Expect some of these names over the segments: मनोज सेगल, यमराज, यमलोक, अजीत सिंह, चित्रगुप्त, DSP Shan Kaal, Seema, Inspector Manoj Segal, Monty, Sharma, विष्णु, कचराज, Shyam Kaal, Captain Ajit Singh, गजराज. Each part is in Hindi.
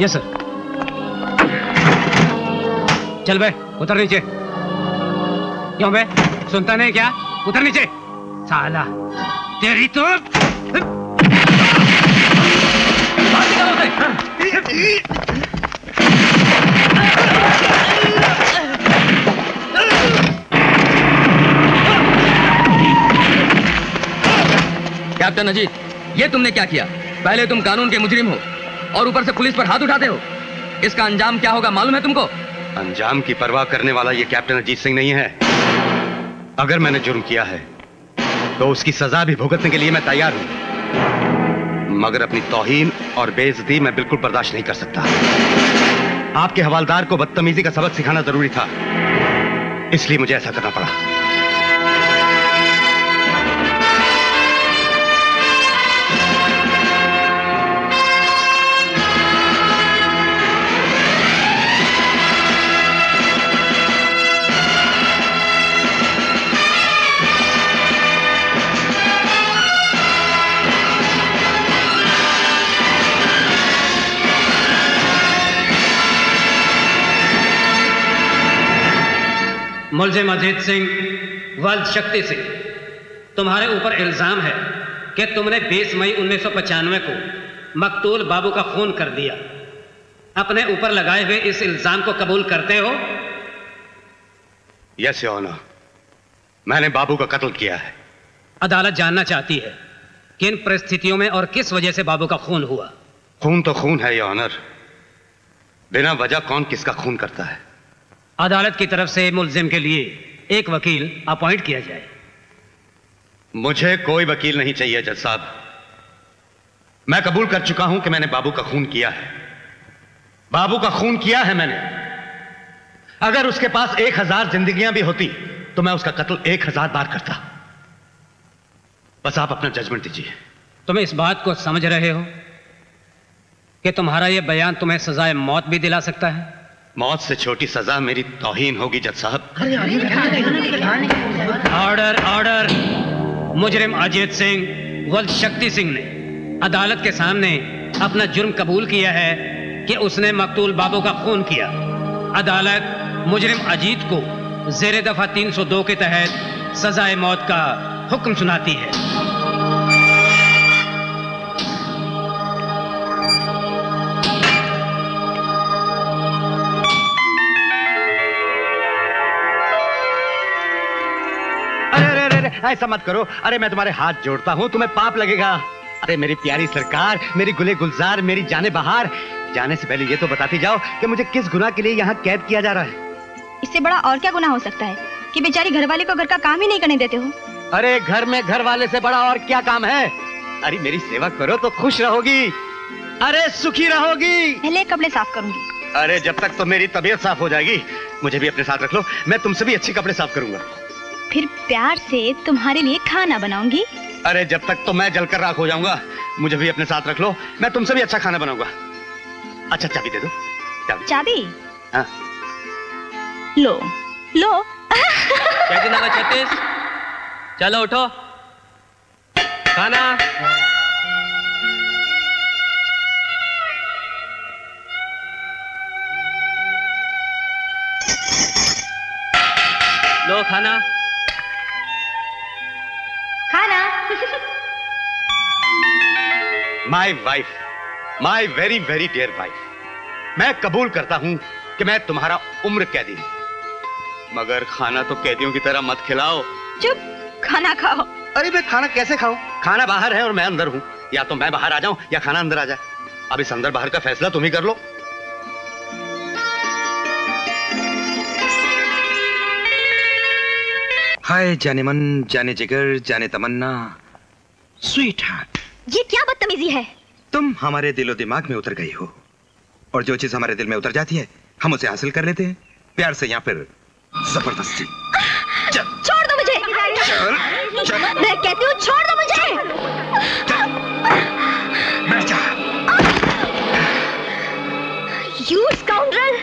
Yes sir. चल बे, उतर नीचे। क्यों बे, सुनता नहीं क्या? उतर नीचे। साला तेरी तो कैप्टन अजीत, ये तुमने क्या किया? पहले तुम कानून के मुजरिम हो और ऊपर से पुलिस पर हाथ उठाते हो। इसका अंजाम क्या होगा मालूम है तुमको? अंजाम की परवाह करने वाला ये कैप्टन अजीत सिंह नहीं है। अगर मैंने जुर्म किया है तो उसकी सजा भी भुगतने के लिए मैं तैयार हूं, मगर अपनी तौहीन और बेइज्जती मैं बिल्कुल बर्दाश्त नहीं कर सकता। आपके हवालदार को बदतमीजी का सबक सिखाना जरूरी था, इसलिए मुझे ऐसा करना पड़ा। मुलजिम अजीत सिंह वल्द शक्ति सिंह, तुम्हारे ऊपर इल्ज़ाम है कि तुमने 20 मई 1995 को मकतूल बाबू का खून कर दिया। अपने ऊपर लगाए हुए इस इल्ज़ाम को कबूल करते हो? यस योर ऑनर, मैंने बाबू का कत्ल किया है। अदालत जानना चाहती है किन परिस्थितियों में और किस वजह से बाबू का खून हुआ। खून तो खून है योर ऑनर, बिना वजह कौन किसका खून करता है। अदालत की तरफ से मुलजिम के लिए एक वकील अपॉइंट किया जाए। मुझे कोई वकील नहीं चाहिए जज साहब। मैं कबूल कर चुका हूं कि मैंने बाबू का खून किया है। बाबू का खून किया है मैंने। अगर उसके पास 1000 जिंदगियां भी होती तो मैं उसका कत्ल 1000 बार करता। बस आप अपना जजमेंट दीजिए। तुम इस बात को समझ रहे हो कि तुम्हारा यह बयान तुम्हें सजाए मौत भी दिला सकता है? मौत से छोटी सजा मेरी तौहीन होगी जज साहब। Order order. मुजरिम अजीत सिंह वल्द शक्ति सिंह ने अदालत के सामने अपना जुर्म कबूल किया है कि उसने मकतूल बाबू का खून किया। अदालत मुजरिम अजीत को जेर दफा 302 के तहत सजाए मौत का हुक्म सुनाती है। ऐसा मत करो। अरे मैं तुम्हारे हाथ जोड़ता हूँ, तुम्हें पाप लगेगा। अरे मेरी प्यारी सरकार, मेरी गुले गुलजार, मेरी जाने बहार, जाने से पहले ये तो बताती जाओ कि मुझे किस गुनाह के लिए यहाँ कैद किया जा रहा है। इससे बड़ा और क्या गुनाह हो सकता है कि बेचारी घरवाले को घर का काम ही नहीं करने देते हो। अरे घर में घर वाले से बड़ा और क्या काम है। अरे मेरी सेवा करो तो खुश रहोगी, अरे सुखी रहोगी। पहले कपड़े साफ करूंगी। अरे जब तक तो मेरी तबीयत साफ हो जाएगी। मुझे भी अपने साथ रख लो, मैं तुमसे भी अच्छे कपड़े साफ करूंगा। फिर प्यार से तुम्हारे लिए खाना बनाऊंगी। अरे जब तक तो मैं जलकर राख हो जाऊंगा। मुझे भी अपने साथ रख लो, मैं तुमसे भी अच्छा खाना बनाऊंगा। अच्छा चाबी दे दो। चाबी? हाँ। लो लो। चलो उठो, खाना। लो खाना खाना। My wife, my very very dear wife, मैं कबूल करता हूं कि मैं तुम्हारा उम्र कैदी हूं, मगर खाना तो कैदियों की तरह मत खिलाओ। चुप, खाना खाओ। अरे मैं खाना कैसे खाऊं? खाना बाहर है और मैं अंदर हूं। या तो मैं बाहर आ जाऊं या खाना अंदर आ जाए। अब इस अंदर बाहर का फैसला तुम ही कर लो। हाय जाने मन, जाने जिगर, जाने तमन्ना, स्वीट हार्ट, ये क्या बदतमीजी है। तुम हमारे दिलो दिमाग में उतर गई हो। और जो चीज हमारे दिल में उतर जाती है हम उसे हासिल कर लेते हैं प्यार से या फिर जबरदस्ती। छोड़ दो मुझे। चल, चल। मैं कहती हूँ छोड़ दो मुझे। You scoundrel!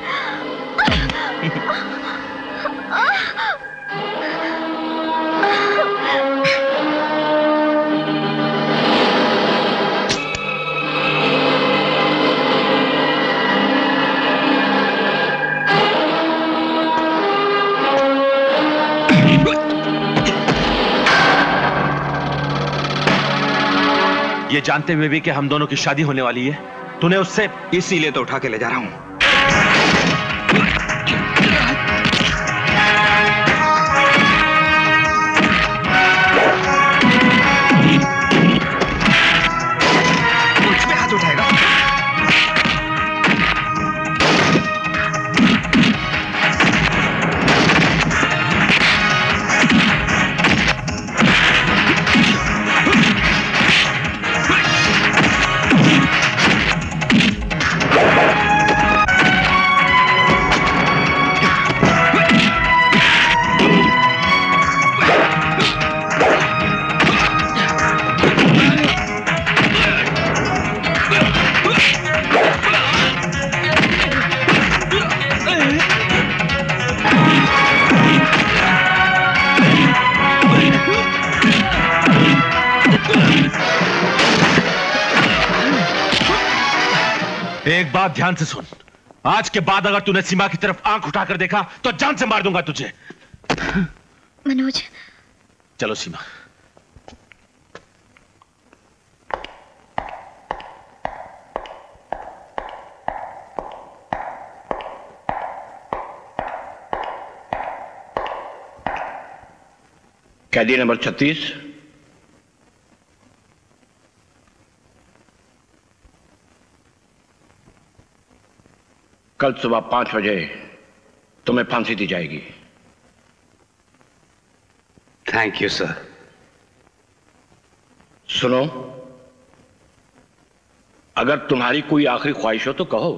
ये जानते हुए भी कि हम दोनों की शादी होने वाली है तूने उससे, इसीलिए तो उठा के ले जा रहा हूं। मुझ पे हाथ उठाएगा। एक बात ध्यान से सुन, आज के बाद अगर तूने सीमा की तरफ आंख उठाकर देखा तो जान से मार दूंगा तुझे। मनोज, चलो सीमा। कैदी नंबर 36 कल सुबह 5 बजे तुम्हें फांसी दी जाएगी। Thank you sir. सुनो, अगर तुम्हारी कोई आखिरी ख्वाहिश हो तो कहो,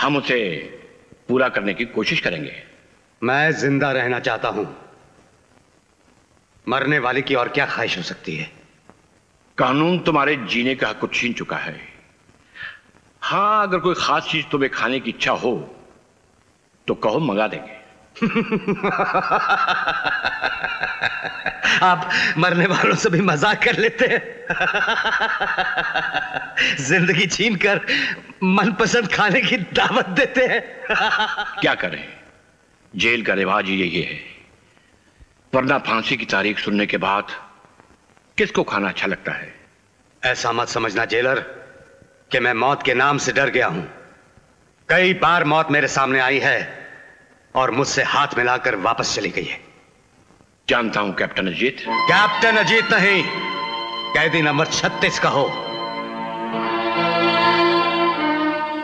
हम उसे पूरा करने की कोशिश करेंगे। मैं जिंदा रहना चाहता हूं, मरने वाले की और क्या ख्वाहिश हो सकती है। कानून तुम्हारे जीने का हक को छीन चुका है। हाँ, अगर कोई खास चीज तुम्हें खाने की इच्छा हो तो कहो, मंगा देंगे। आप मरने वालों से भी मजाक कर लेते हैं। जिंदगी छीन कर मनपसंद खाने की दावत देते हैं। क्या करें, जेल का रिवाज ही यही है, वरना फांसी की तारीख सुनने के बाद किसको खाना अच्छा लगता है। ऐसा मत समझना जेलर कि मैं मौत के नाम से डर गया हूं। कई बार मौत मेरे सामने आई है और मुझसे हाथ मिलाकर वापस चली गई है। जानता हूं कैप्टन अजीत। कैप्टन अजीत नहीं, कैदी नंबर 36 का हो।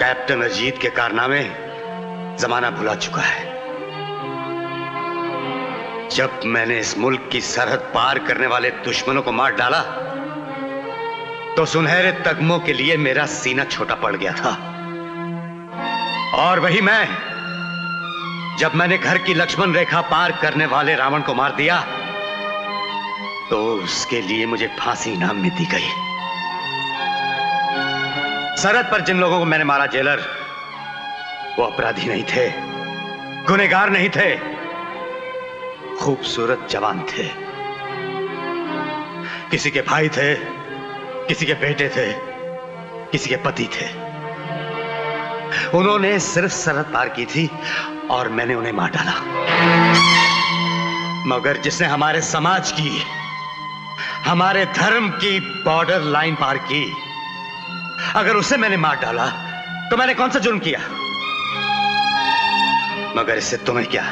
कैप्टन अजीत के कारनामे जमाना भुला चुका है। जब मैंने इस मुल्क की सरहद पार करने वाले दुश्मनों को मार डाला तो सुनहरे तगमों के लिए मेरा सीना छोटा पड़ गया था। और वही मैं, जब मैंने घर की लक्ष्मण रेखा पार करने वाले रावण को मार दिया तो उसके लिए मुझे फांसी इनाम में दी गई। सरहद पर जिन लोगों को मैंने मारा जेलर, वो अपराधी नहीं थे, गुनहगार नहीं थे, खूबसूरत जवान थे। किसी के भाई थे, किसी के बेटे थे, किसी के पति थे। उन्होंने सिर्फ सरहद पार की थी और मैंने उन्हें मार डाला। मगर जिसने हमारे समाज की, हमारे धर्म की बॉर्डर लाइन पार की, अगर उसे मैंने मार डाला तो मैंने कौन सा जुर्म किया। मगर इससे तुम्हें क्या,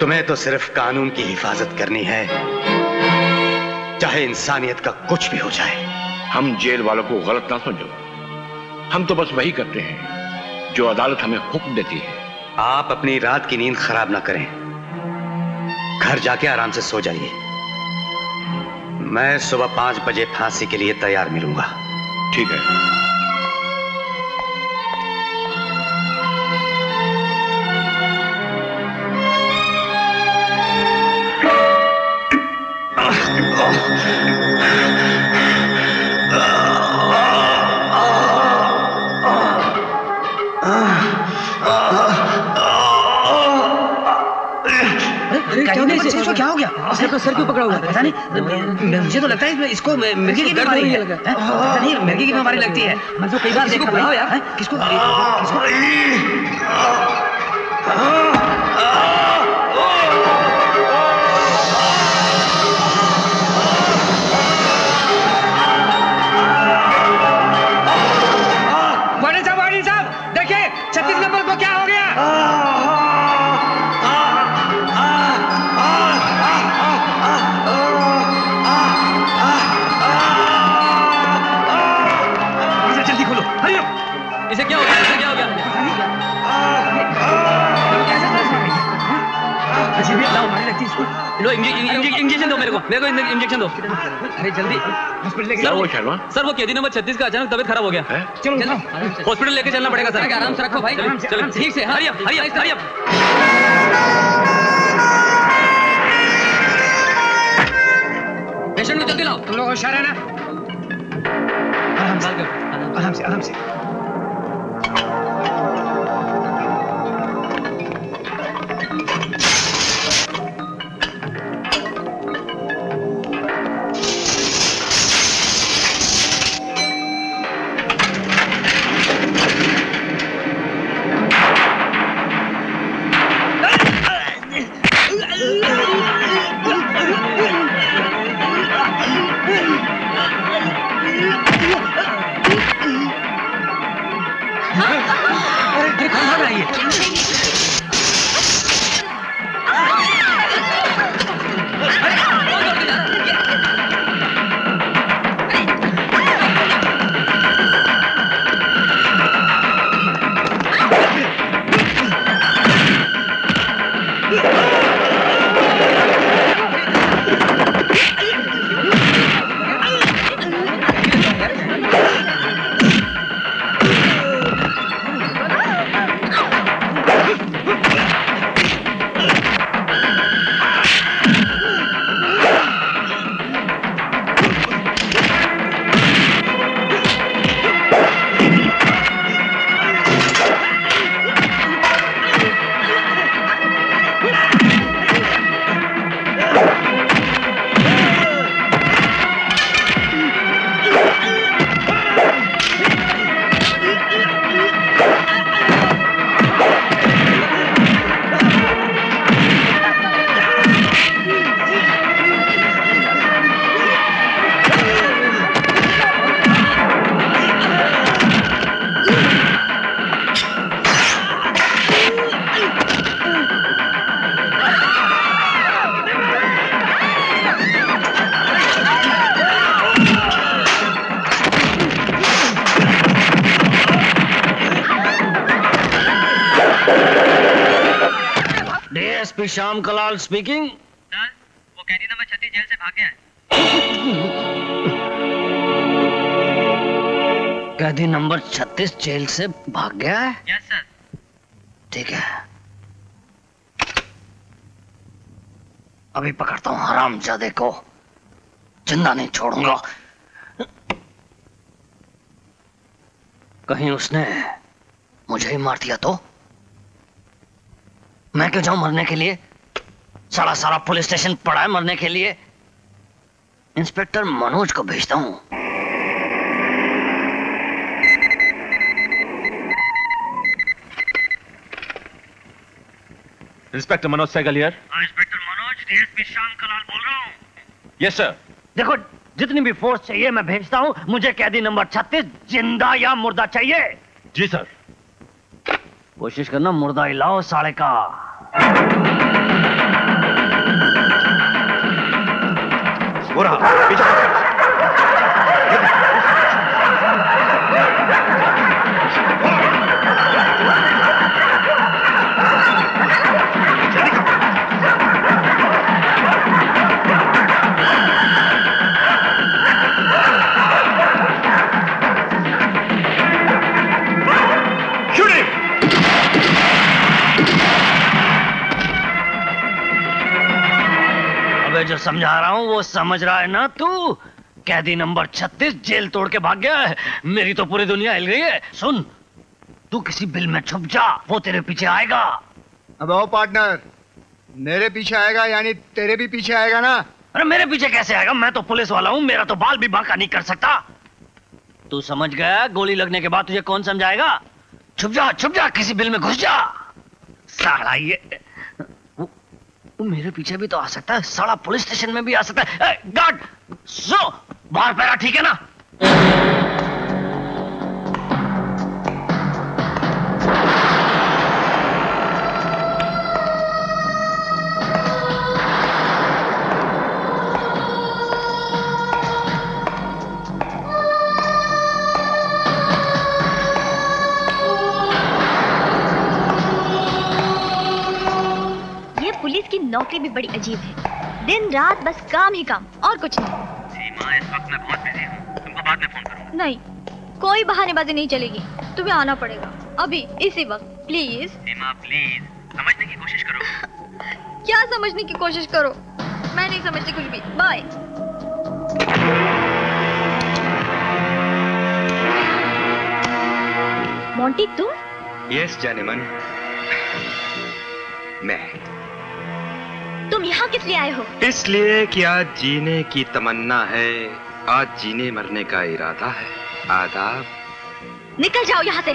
तुम्हें तो सिर्फ कानून की हिफाजत करनी है, चाहे इंसानियत का कुछ भी हो जाए। हम जेल वालों को गलत ना समझो, हम तो बस वही करते हैं जो अदालत हमें हुक्म देती है। आप अपनी रात की नींद खराब ना करें, घर जाके आराम से सो जाइए। मैं सुबह 5 बजे फांसी के लिए तैयार मिलूंगा। ठीक है। इसने अपना सर क्यों पकड़ा हुआ है? पता नहीं, मुझे तो लगता है इसको मिर्गी की बीमारी है। पता नहीं मिर्गी की बीमारी लगती है। मैं तो कई बार देखा हूं यार। किसको? लो इंजेक्शन दो मेरे को इंजेक्शन दो। अरे जल्दी हॉस्पिटल लेके। सर वो शर्मा, सर वो कैदी नंबर 36 का अचानक तबीयत खराब हो गया है। चलो हॉस्पिटल लेके चलना पड़ेगा सर। आराम से रखो भाई, चलो ठीक से। Hurry up hurry up hurry up. Patient को जल्दी लाओ। तुम लोग होशियार है ना। आराम से आराम से। श्याम कलाल स्पीकिंग। सर वो कैदी नंबर 36 जेल से भाग गया है। कैदी नंबर 36 जेल से भाग गया है। Yes sir. ठीक है अभी पकड़ता हूँ हरामजादे को, जिंदा नहीं छोड़ूंगा। कहीं उसने मुझे ही मार दिया तो मैं क्यों जाऊं मरने के लिए? सारा पुलिस स्टेशन पड़ा है मरने के लिए। इंस्पेक्टर मनोज को भेजता हूं। Inspector मनोज सेगल here. Inspector Manoj, DSP शान कलाल बोल रहा हूं। Yes sir. देखो जितनी भी फोर्स चाहिए मैं भेजता हूं। मुझे कैदी नंबर 36 जिंदा या मुर्दा चाहिए। जी सर। कोशिश करना मुर्दा ही लाओ साले का। हो रहा पीछे। जो समझा रहा हूं वो समझ रहा है ना तू? कैदी नंबर 36 जेल तोड़ के भाग गया है। मेरी तो पूरी दुनिया हिल गई है। सुन तू किसी बिल में छुप जा, वो तेरे पीछे आएगा। अब आओ पार्टनर, मेरे पीछे आएगा यानी तेरे भी पीछे आएगा ना? अरे मेरे पीछे कैसे आएगा, मैं तो पुलिस वाला हूँ, मेरा तो बाल भी बांका नहीं कर सकता। तू समझ गया? गोली लगने के बाद तुझे कौन समझाएगा? छुप जा किसी बिल में घुस जा। साला ये वो मेरे पीछे भी तो आ सकता है, साला पुलिस स्टेशन में भी आ सकता है। ए, गार्ड सो बाहर पैरा, ठीक है ना? नौकरी भी बड़ी अजीब है, दिन रात बस काम ही काम और कुछ नहीं। सीमा इस वक्त मैं बहुत बिजी हूँ, तुमको बाद में फोन करूँ। नहीं, कोई बहानेबाजी नहीं चलेगी, तुम्हें आना पड़ेगा अभी इसी वक्त। प्लीज सीमा, प्लीज समझने की कोशिश करो। क्या समझने की कोशिश करो, मैं नहीं समझती कुछ भी। बाय। मोंटी तुम? यस जाने मन, मैं। तुम यहाँ किस लिए आए हो? इसलिए कि आज जीने की तमन्ना है, आज जीने मरने का इरादा है। आदाब, निकल जाओ यहाँ से।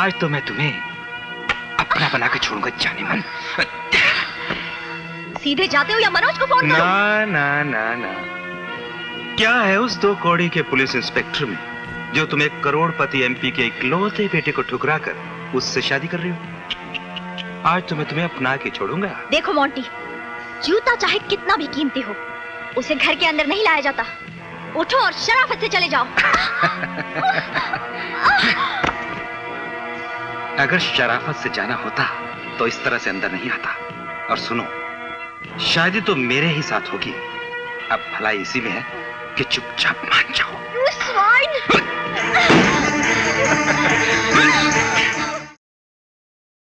आज तो मैं तुम्हें अपना बना के छोड़ूंगा जाने मन। सीधे जाते हो या मनोज को फोन करूं? ना ना ना ना, क्या है उस दो कौड़ी के पुलिस इंस्पेक्टर में जो तुम एक करोड़पति एमपी के इकलौते बेटे को ठुकरा कर उससे शादी कर रही हो? आज तो मैं तुम्हें अपना के छोड़ूंगा। देखो मोंटी, जूता चाहे कितना भी कीमती हो, उसे घर के अंदर नहीं लाया जाता। उठो और शराफत से चले जाओ। अगर शराफत से जाना होता तो इस तरह से अंदर नहीं आता। और सुनो, शादी तो मेरे ही साथ होगी, अब भलाई इसी में है कि चुपचाप मान जाओ।